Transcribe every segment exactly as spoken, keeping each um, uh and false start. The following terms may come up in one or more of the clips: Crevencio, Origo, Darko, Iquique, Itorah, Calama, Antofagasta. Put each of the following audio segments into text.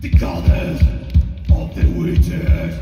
the goddess of the witches.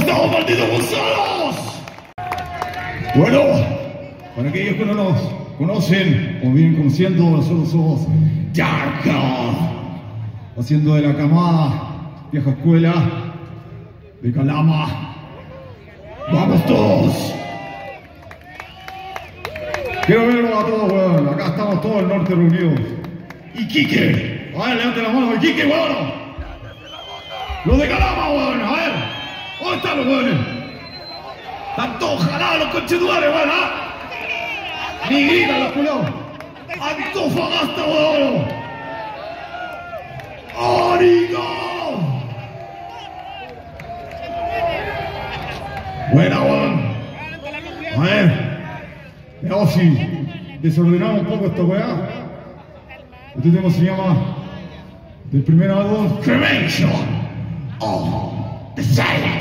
¡Estamos partidos solos! Bueno, para aquellos que no nos conocen o bien conociendo, nosotros somos Darko, haciendo de la camada, vieja escuela, de Calama. ¡Vamos todos! Quiero verlos a todos, weón. Acá estamos todos del norte reunidos. ¡Iquique! A ver, levante la mano, Iquique, weón. ¡Los de Calama, weón! A ver. ¿Dónde están los hueones? Están todos jalados los conchetuales, weón, ¿ah? Mi ídolo, culón. Antofagasta, huevón. Origo. Buena, huevón. A ver. Veamos si desordenamos un poco esta weá. Este tema se llama, del primer álbum, Crevencio. Oh, the silent.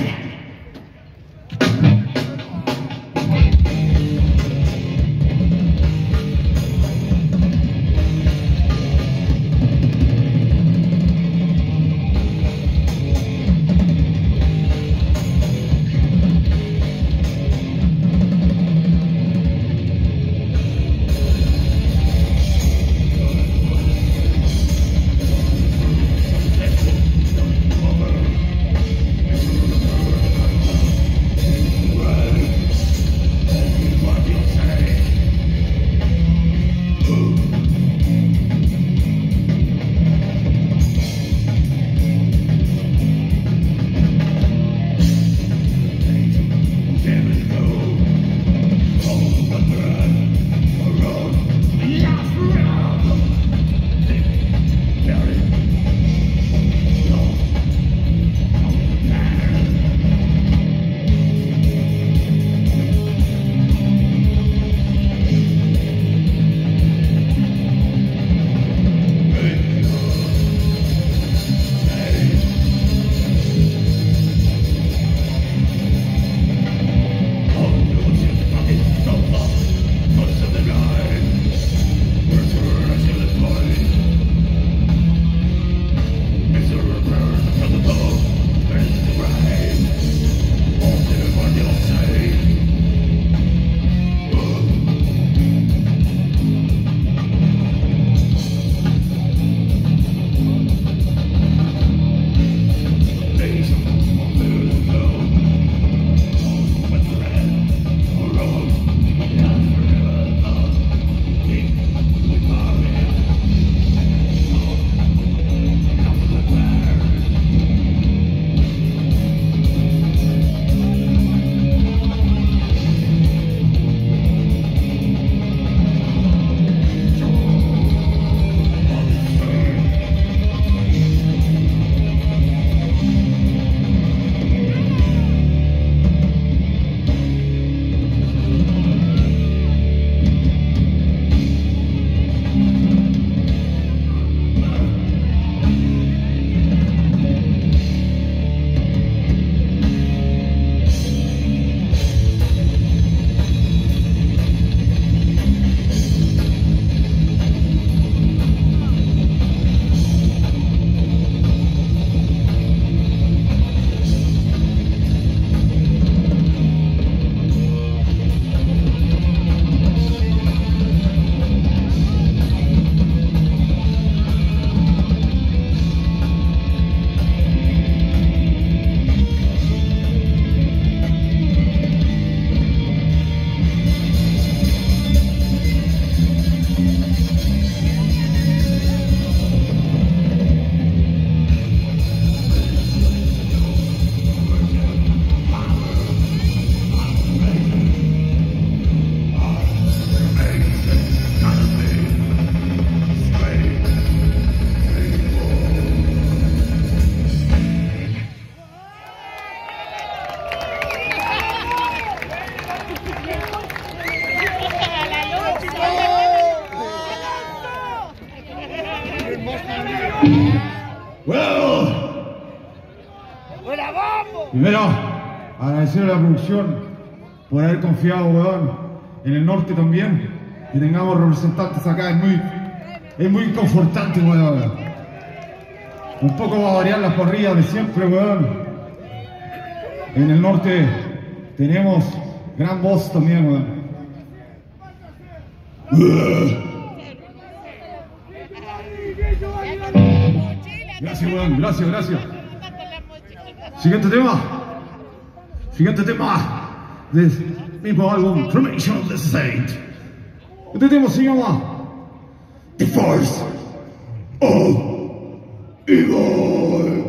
Primero, agradecer a la producción por haber confiado, weón, en el norte también, que tengamos representantes acá, es muy, es muy confortante, weón. Un poco va a variar las parrillas de siempre, weón. En el norte tenemos gran voz también, weón. Gracias, weón, gracias, gracias. Siguiente tema, siguiente tema del mismo álbum, Crevencio of the Saint. Este tema se llama The Force of Evil.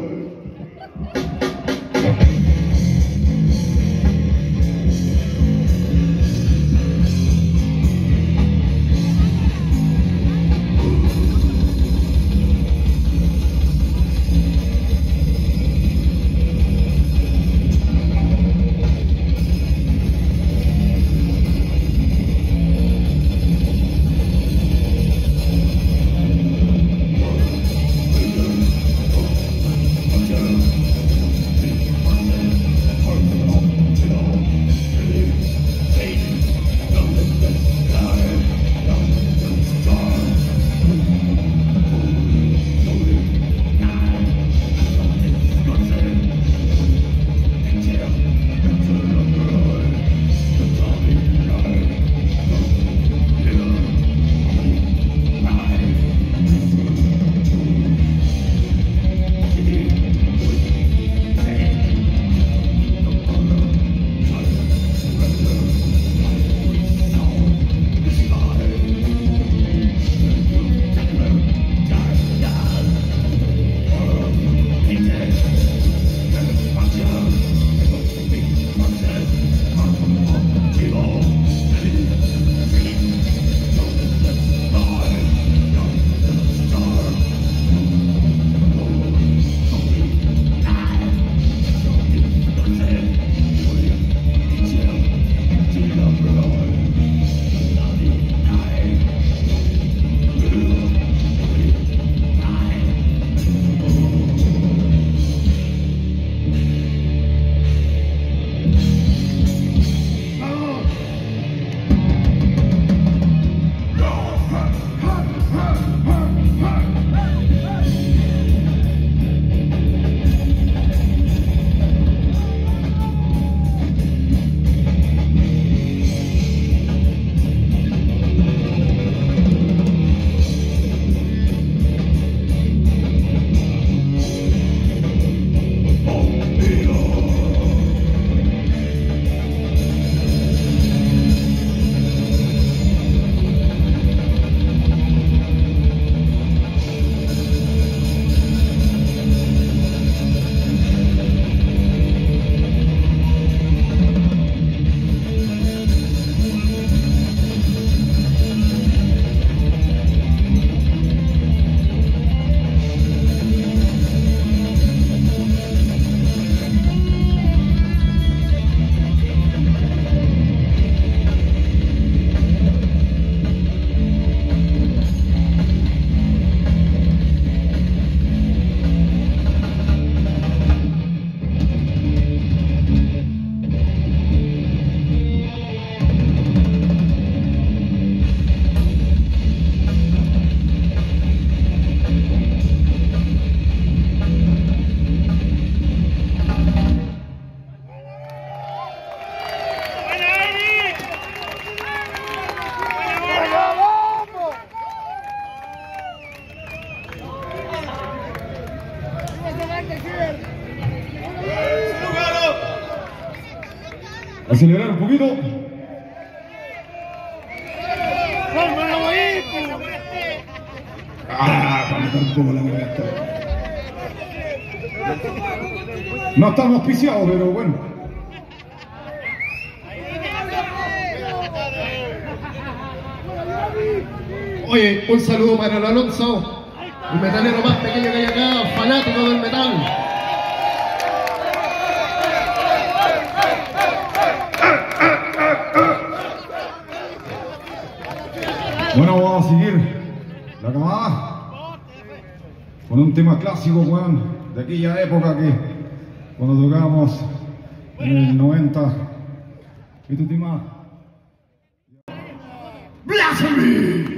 acelerar un poquito. Ah, para estar como la garganta. No estamos auspiciados, pero bueno. Oye, un saludo para el Alonso, el metalero más pequeño que hay acá, fanático del metal. Bueno, vamos a seguir la camada con un tema clásico, weón, de aquella época que cuando tocábamos en el noventa. Este tema. ¡Blasphemy!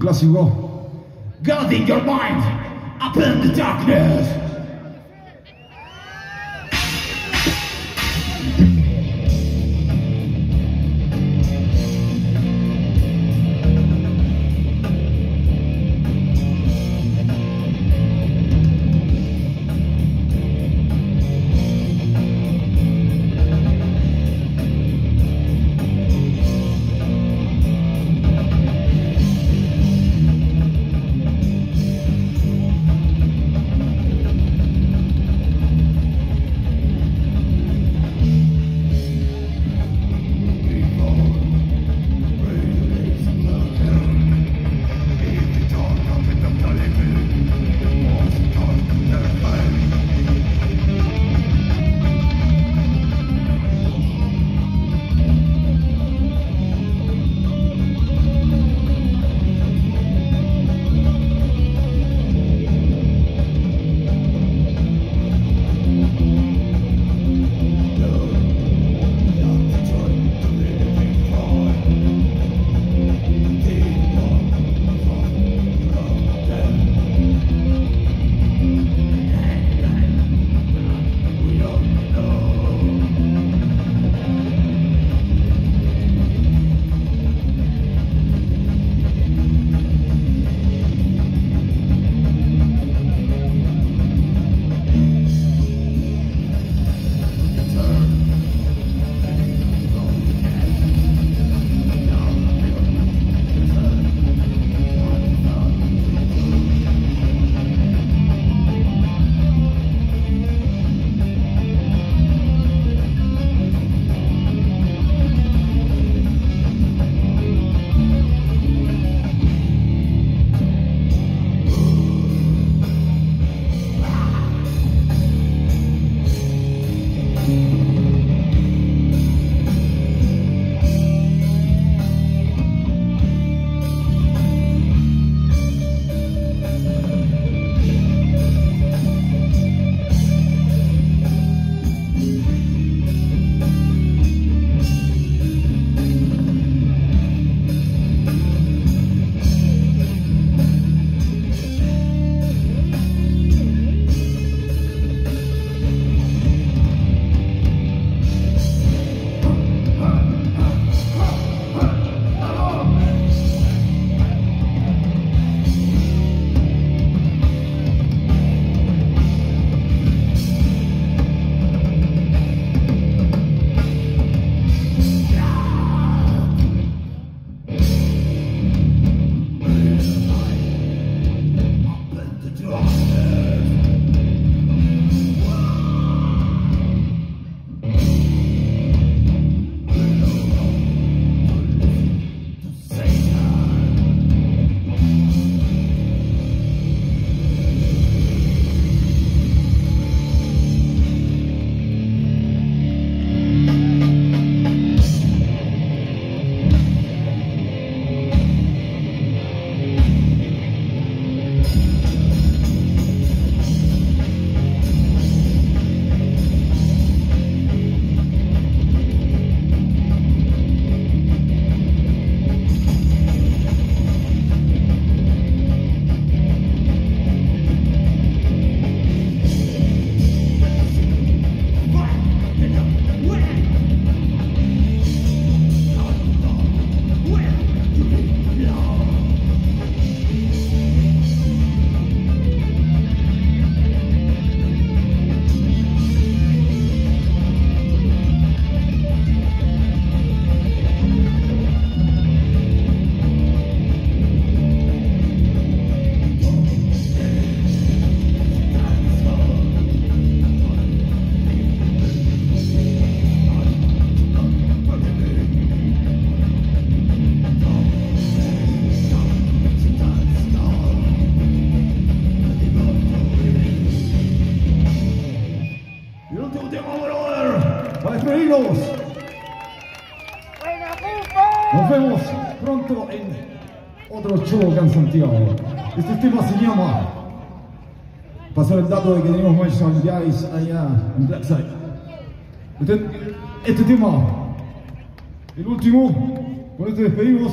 clásico. God in your mind, up in the darkness. Nos vemos pronto en otro show acá en Santiago. Este tema se llama... Pasó el dato de que tenemos merchandise allá en Blackside. Este, este tema, el último, con este despedimos.